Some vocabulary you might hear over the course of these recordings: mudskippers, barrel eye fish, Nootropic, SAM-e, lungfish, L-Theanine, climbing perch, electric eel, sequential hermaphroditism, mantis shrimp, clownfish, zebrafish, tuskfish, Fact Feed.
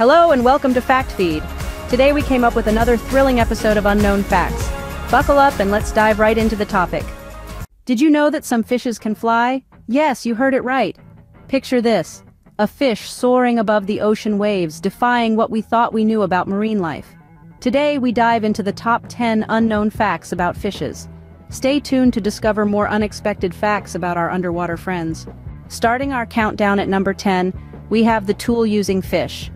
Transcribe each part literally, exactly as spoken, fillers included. Hello and welcome to Fact Feed. Today we came up with another thrilling episode of Unknown Facts. Buckle up and let's dive right into the topic. Did you know that some fishes can fly? Yes, you heard it right. Picture this, a fish soaring above the ocean waves, defying what we thought we knew about marine life. Today we dive into the top ten unknown facts about fishes. Stay tuned to discover more unexpected facts about our underwater friends. Starting our countdown at number ten, we have the tool-using fish.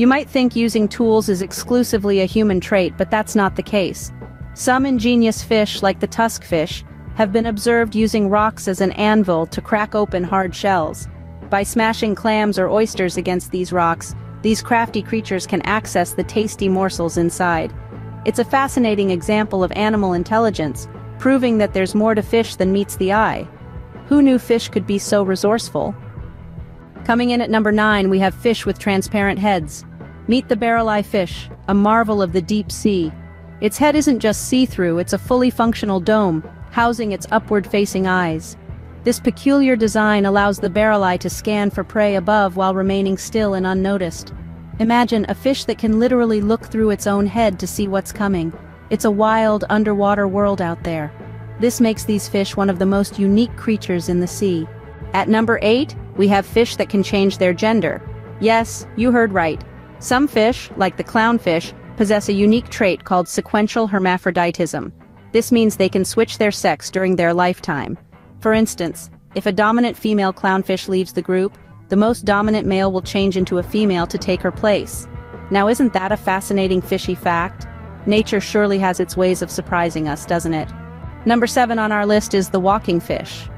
You might think using tools is exclusively a human trait, but that's not the case. Some ingenious fish, like the tuskfish, have been observed using rocks as an anvil to crack open hard shells. By smashing clams or oysters against these rocks, these crafty creatures can access the tasty morsels inside. It's a fascinating example of animal intelligence, proving that there's more to fish than meets the eye. Who knew fish could be so resourceful? Coming in at number nine, we have fish with transparent heads. Meet the barrel eye fish, a marvel of the deep sea. Its head isn't just see-through, it's a fully functional dome, housing its upward-facing eyes. This peculiar design allows the barrel eye to scan for prey above while remaining still and unnoticed. Imagine a fish that can literally look through its own head to see what's coming. It's a wild underwater world out there. This makes these fish one of the most unique creatures in the sea. At number eight, we have fish that can change their gender. Yes, you heard right. Some fish, like the clownfish, possess a unique trait called sequential hermaphroditism. This means they can switch their sex during their lifetime. For instance, if a dominant female clownfish leaves the group, the most dominant male will change into a female to take her place. Now isn't that a fascinating fishy fact? Nature surely has its ways of surprising us, doesn't it? Number seven on our list is the walking fish.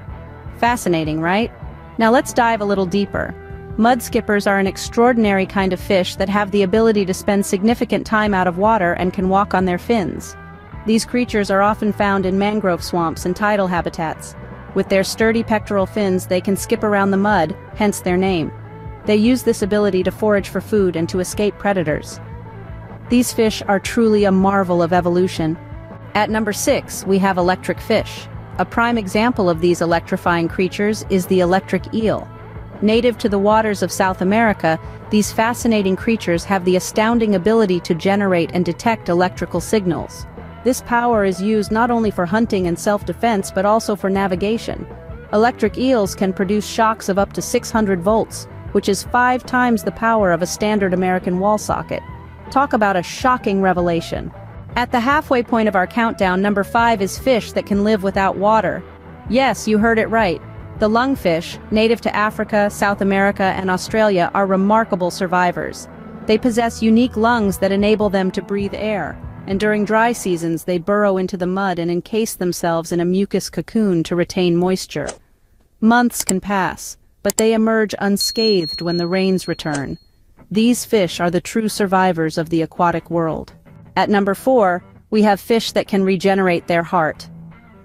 Fascinating, right? Now let's dive a little deeper. Mudskippers are an extraordinary kind of fish that have the ability to spend significant time out of water and can walk on their fins. These creatures are often found in mangrove swamps and tidal habitats. With their sturdy pectoral fins, they can skip around the mud, hence their name. They use this ability to forage for food and to escape predators. These fish are truly a marvel of evolution. At number six, we have electric fish. A prime example of these electrifying creatures is the electric eel. Native to the waters of South America, these fascinating creatures have the astounding ability to generate and detect electrical signals. This power is used not only for hunting and self-defense but also for navigation. Electric eels can produce shocks of up to six hundred volts, which is five times the power of a standard American wall socket. Talk about a shocking revelation. At the halfway point of our countdown, number five is fish that can live without water. Yes, you heard it right. The lungfish, native to Africa, South America, and Australia, are remarkable survivors. They possess unique lungs that enable them to breathe air, and during dry seasons they burrow into the mud and encase themselves in a mucus cocoon to retain moisture. Months can pass, but they emerge unscathed when the rains return. These fish are the true survivors of the aquatic world. At number four, we have fish that can regenerate their heart.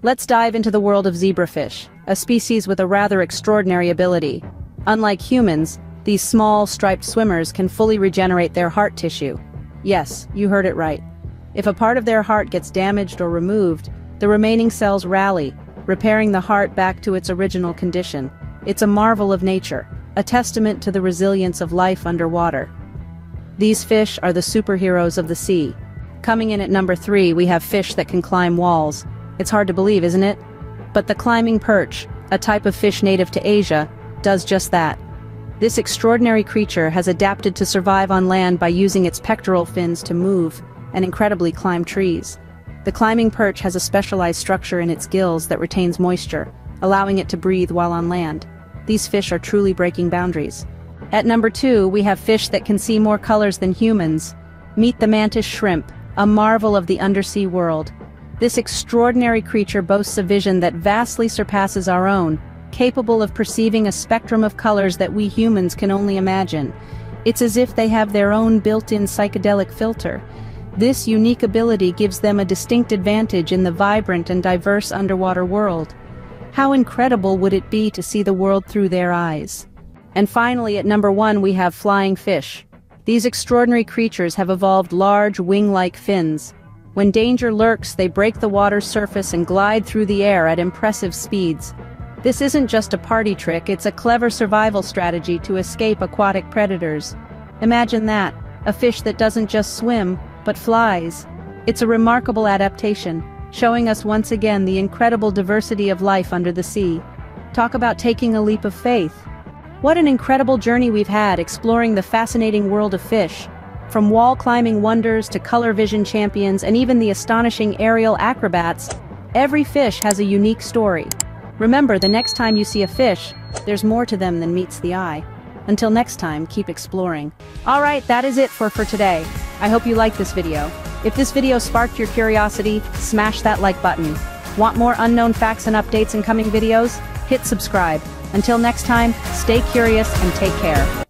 Let's dive into the world of zebrafish, a species with a rather extraordinary ability. Unlike humans, these small, striped swimmers can fully regenerate their heart tissue. Yes, you heard it right. If a part of their heart gets damaged or removed, the remaining cells rally, repairing the heart back to its original condition. It's a marvel of nature, a testament to the resilience of life underwater. These fish are the superheroes of the sea. Coming in at number three, we have fish that can climb walls. It's hard to believe, isn't it? But the climbing perch, a type of fish native to Asia, does just that. This extraordinary creature has adapted to survive on land by using its pectoral fins to move and incredibly climb trees. The climbing perch has a specialized structure in its gills that retains moisture, allowing it to breathe while on land. These fish are truly breaking boundaries. At number two, we have fish that can see more colors than humans. Meet the mantis shrimp, a marvel of the undersea world. This extraordinary creature boasts a vision that vastly surpasses our own, capable of perceiving a spectrum of colors that we humans can only imagine. It's as if they have their own built-in psychedelic filter. This unique ability gives them a distinct advantage in the vibrant and diverse underwater world. How incredible would it be to see the world through their eyes? And finally, at number one, we have flying fish. These extraordinary creatures have evolved large wing-like fins. When danger lurks, they break the water's surface and glide through the air at impressive speeds. This isn't just a party trick, it's a clever survival strategy to escape aquatic predators. Imagine that, a fish that doesn't just swim, but flies. It's a remarkable adaptation, showing us once again the incredible diversity of life under the sea. Talk about taking a leap of faith. What an incredible journey we've had exploring the fascinating world of fish. From wall-climbing wonders to color vision champions and even the astonishing aerial acrobats, every fish has a unique story. Remember, the next time you see a fish, there's more to them than meets the eye. Until next time, keep exploring. All right, that is it for, for today. I hope you liked this video. If this video sparked your curiosity, smash that like button. Want more unknown facts and updates in coming videos? Hit subscribe. Until next time, stay curious and take care.